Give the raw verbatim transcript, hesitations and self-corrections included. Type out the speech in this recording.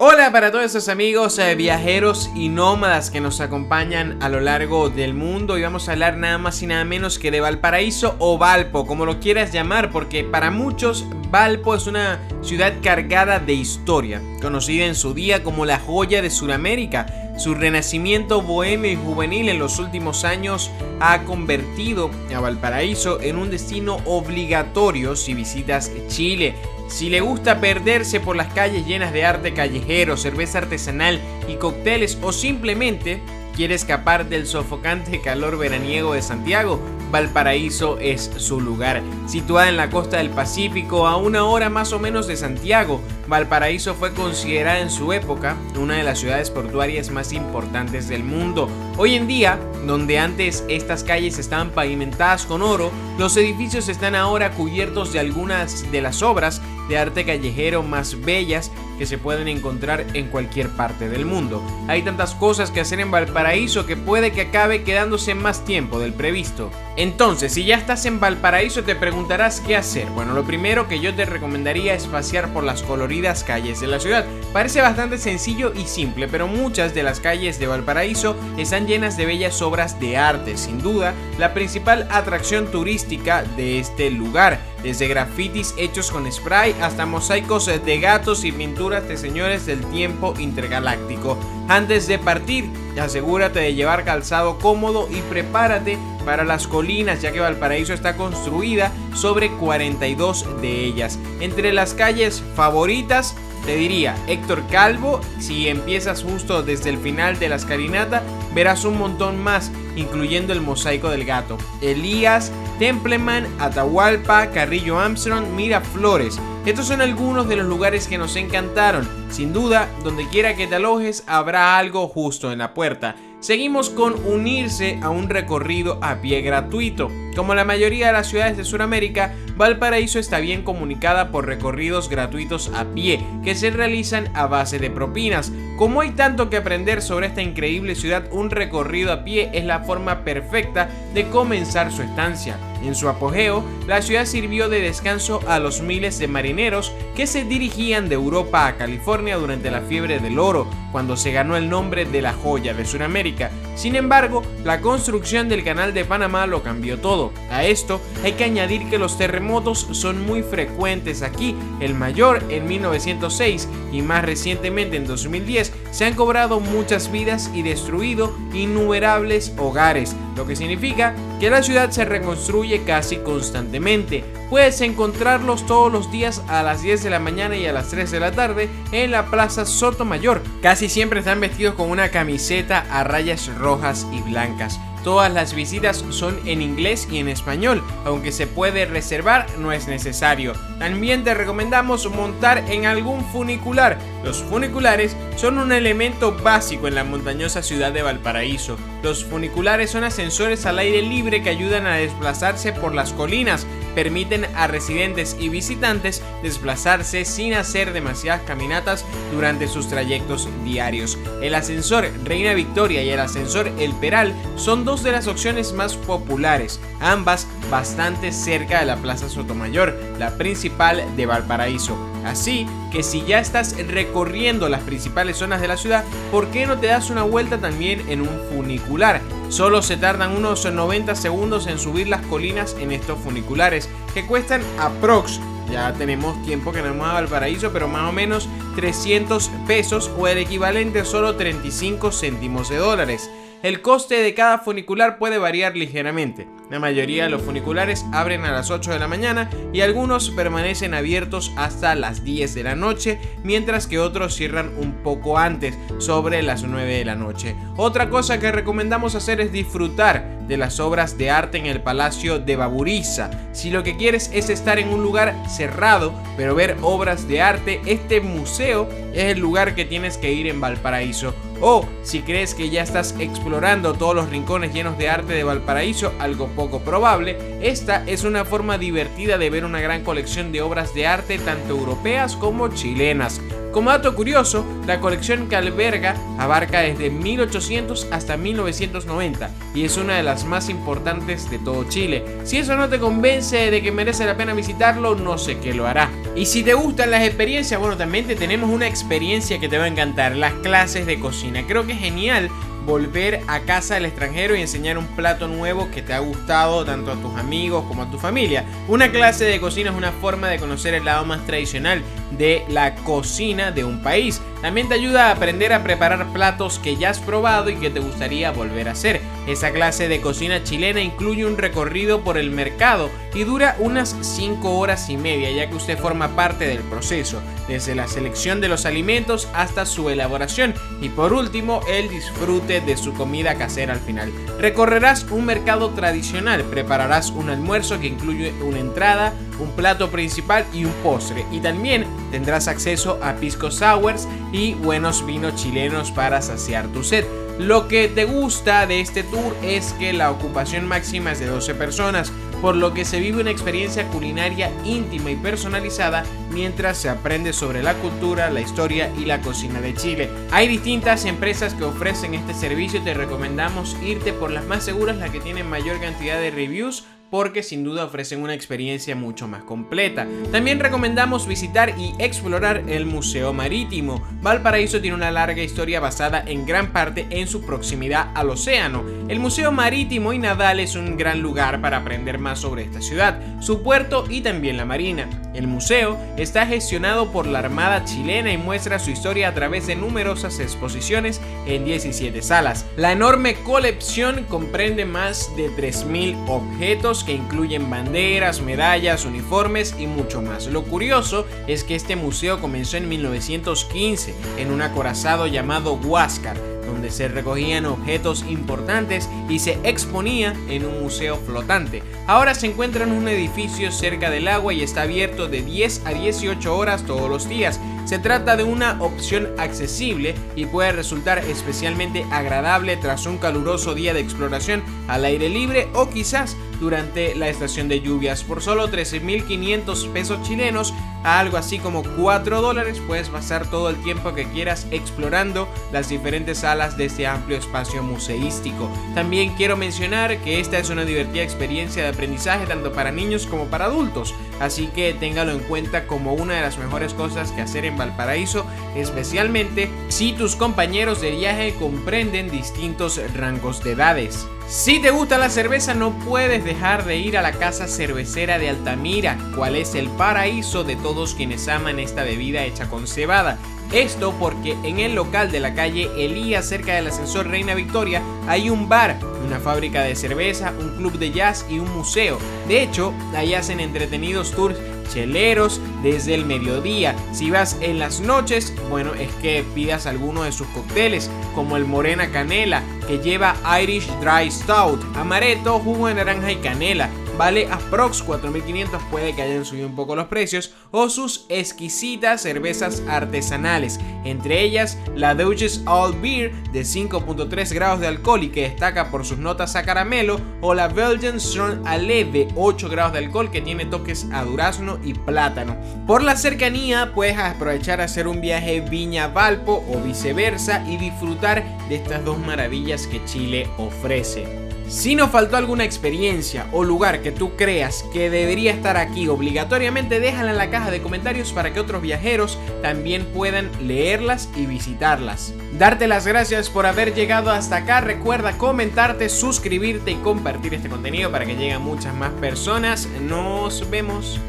Hola para todos esos amigos eh, viajeros y nómadas que nos acompañan a lo largo del mundo. Y vamos a hablar nada más y nada menos que de Valparaíso o Valpo, como lo quieras llamar, porque para muchos Valpo es una ciudad cargada de historia, conocida en su día como la joya de Sudamérica. Su renacimiento bohemio y juvenil en los últimos años ha convertido a Valparaíso en un destino obligatorio si visitas Chile. Si le gusta perderse por las calles llenas de arte callejero, cerveza artesanal y cócteles, o simplemente quiere escapar del sofocante calor veraniego de Santiago, Valparaíso es su lugar. Situada en la costa del Pacífico, a una hora más o menos de Santiago, Valparaíso fue considerada en su época una de las ciudades portuarias más importantes del mundo. Hoy en día, donde antes estas calles estaban pavimentadas con oro, los edificios están ahora cubiertos de algunas de las obras de arte callejero más bellas que se pueden encontrar en cualquier parte del mundo. Hay tantas cosas que hacer en Valparaíso que puede que acabe quedándose más tiempo del previsto. Entonces, si ya estás en Valparaíso, te preguntarás qué hacer. Bueno, lo primero que yo te recomendaría es pasear por las coloridas calles de la ciudad. Parece bastante sencillo y simple, pero muchas de las calles de Valparaíso están llenas de bellas obras de arte. Sin duda, la principal atracción turística de este lugar, desde grafitis hechos con spray hasta mosaicos de gatos y pinturas de señores del tiempo intergaláctico. Antes de partir, asegúrate de llevar calzado cómodo y prepárate para las colinas, ya que Valparaíso está construida sobre cuarenta y dos de ellas. Entre las calles favoritas te diría Héctor Calvo. Si empiezas justo desde el final de la escalinata, verás un montón más, incluyendo el mosaico del gato. Elías Templeman, Atahualpa, Carrillo Armstrong, Miraflores. Estos son algunos de los lugares que nos encantaron. Sin duda, donde quiera que te alojes, habrá algo justo en la puerta. Seguimos con unirse a un recorrido a pie gratuito. Como la mayoría de las ciudades de Sudamérica, Valparaíso está bien comunicada por recorridos gratuitos a pie que se realizan a base de propinas. Como hay tanto que aprender sobre esta increíble ciudad, un recorrido a pie es la forma perfecta de comenzar su estancia. En su apogeo, la ciudad sirvió de descanso a los miles de marineros que se dirigían de Europa a California durante la fiebre del oro, cuando se ganó el nombre de la joya de Sudamérica. Sin embargo, la construcción del Canal de Panamá lo cambió todo. A esto hay que añadir que los terremotos son muy frecuentes aquí. El mayor en mil novecientos seis y más recientemente en dos mil diez se han cobrado muchas vidas y destruido innumerables hogares, lo que significa que la ciudad se reconstruye casi constantemente. Puedes encontrarlos todos los días a las diez de la mañana y a las tres de la tarde en la Plaza Sotomayor. Casi siempre están vestidos con una camiseta a rayas rojas y blancas. Todas las visitas son en inglés y en español, aunque se puede reservar, no es necesario. También te recomendamos montar en algún funicular. Los funiculares son un elemento básico en la montañosa ciudad de Valparaíso. Los funiculares son ascensores al aire libre que ayudan a desplazarse por las colinas. Permiten a residentes y visitantes desplazarse sin hacer demasiadas caminatas durante sus trayectos diarios. El ascensor Reina Victoria y el ascensor El Peral son dos de las opciones más populares, ambas bastante cerca de la Plaza Sotomayor, la principal de Valparaíso. Así que si ya estás recorriendo las principales zonas de la ciudad, ¿por qué no te das una vuelta también en un funicular? Solo se tardan unos noventa segundos en subir las colinas en estos funiculares, que cuestan aprox, ya tenemos tiempo que no hemos ido a Valparaíso, pero más o menos trescientos pesos o el equivalente a solo treinta y cinco céntimos de dólares. El coste de cada funicular puede variar ligeramente. La mayoría de los funiculares abren a las ocho de la mañana y algunos permanecen abiertos hasta las diez de la noche, mientras que otros cierran un poco antes, sobre las nueve de la noche. Otra cosa que recomendamos hacer es disfrutar de las obras de arte en el Palacio de Baburizza. Si lo que quieres es estar en un lugar cerrado, pero ver obras de arte, este museo es el lugar que tienes que ir en Valparaíso. O si crees que ya estás explorando todos los rincones llenos de arte de Valparaíso, algo poco probable, esta es una forma divertida de ver una gran colección de obras de arte tanto europeas como chilenas. Como dato curioso, la colección que alberga abarca desde mil ochocientos hasta mil novecientos noventa y es una de las más importantes de todo Chile. Si eso no te convence de que merece la pena visitarlo, no sé qué lo hará. Y si te gustan las experiencias, bueno, también te tenemos una experiencia que te va a encantar, las clases de cocina. Creo que es genial volver a casa del extranjero y enseñar un plato nuevo que te ha gustado tanto a tus amigos como a tu familia. Una clase de cocina es una forma de conocer el lado más tradicional de la cocina de un país. También te ayuda a aprender a preparar platos que ya has probado y que te gustaría volver a hacer. Esa clase de cocina chilena incluye un recorrido por el mercado y dura unas cinco horas y media, ya que usted forma parte del proceso, desde la selección de los alimentos hasta su elaboración y por último el disfrute de su comida casera al final. Recorrerás un mercado tradicional, prepararás un almuerzo que incluye una entrada, un plato principal y un postre, y también tendrás acceso a pisco sours y buenos vinos chilenos para saciar tu sed. Lo que te gusta de este tour es que la ocupación máxima es de doce personas, por lo que se vive una experiencia culinaria íntima y personalizada mientras se aprende sobre la cultura, la historia y la cocina de Chile. Hay distintas empresas que ofrecen este servicio y te recomendamos irte por las más seguras, las que tienen mayor cantidad de reviews, porque sin duda ofrecen una experiencia mucho más completa. También recomendamos visitar y explorar el Museo Marítimo. Valparaíso tiene una larga historia basada en gran parte en su proximidad al océano. El Museo Marítimo y Naval es un gran lugar para aprender más sobre esta ciudad, su puerto y también la marina. El museo está gestionado por la Armada Chilena y muestra su historia a través de numerosas exposiciones en diecisiete salas. La enorme colección comprende más de tres mil objetos que incluyen banderas, medallas, uniformes y mucho más. Lo curioso es que este museo comenzó en mil novecientos quince en un acorazado llamado Huáscar, donde se recogían objetos importantes y se exponía en un museo flotante. Ahora se encuentra en un edificio cerca del agua y está abierto de diez a dieciocho horas todos los días. Se trata de una opción accesible y puede resultar especialmente agradable tras un caluroso día de exploración al aire libre o quizás durante la estación de lluvias. Por solo trece mil quinientos pesos chilenos, a algo así como cuatro dólares, puedes pasar todo el tiempo que quieras explorando las diferentes salas de este amplio espacio museístico. También quiero mencionar que esta es una divertida experiencia de aprendizaje tanto para niños como para adultos, así que téngalo en cuenta como una de las mejores cosas que hacer en Valparaíso, especialmente si tus compañeros de viaje comprenden distintos rangos de edades. Si te gusta la cerveza, no puedes dejar de ir a la Casa Cervecera de Altamira, cual es el paraíso de todos quienes aman esta bebida hecha con cebada. Esto porque en el local de la calle Elías, cerca del ascensor Reina Victoria, hay un bar, una fábrica de cerveza, un club de jazz y un museo. De hecho, ahí hacen entretenidos tours cheleros desde el mediodía. Si vas en las noches, bueno, es que pidas alguno de sus cócteles, como el Morena Canela, que lleva Irish Dry Stout, amaretto, jugo de naranja y canela. Vale aprox cuatro mil quinientos, puede que hayan subido un poco los precios, o sus exquisitas cervezas artesanales, entre ellas la Duchess All Beer de cinco punto tres grados de alcohol y que destaca por sus notas a caramelo, o la Belgian Strong Ale de ocho grados de alcohol que tiene toques a durazno y plátano. Por la cercanía puedes aprovechar a hacer un viaje Viña Valpo o viceversa y disfrutar de estas dos maravillas que Chile ofrece. Si nos faltó alguna experiencia o lugar que tú creas que debería estar aquí obligatoriamente, déjala en la caja de comentarios para que otros viajeros también puedan leerlas y visitarlas. Darte las gracias por haber llegado hasta acá. Recuerda comentarte, suscribirte y compartir este contenido para que lleguen muchas más personas. Nos vemos.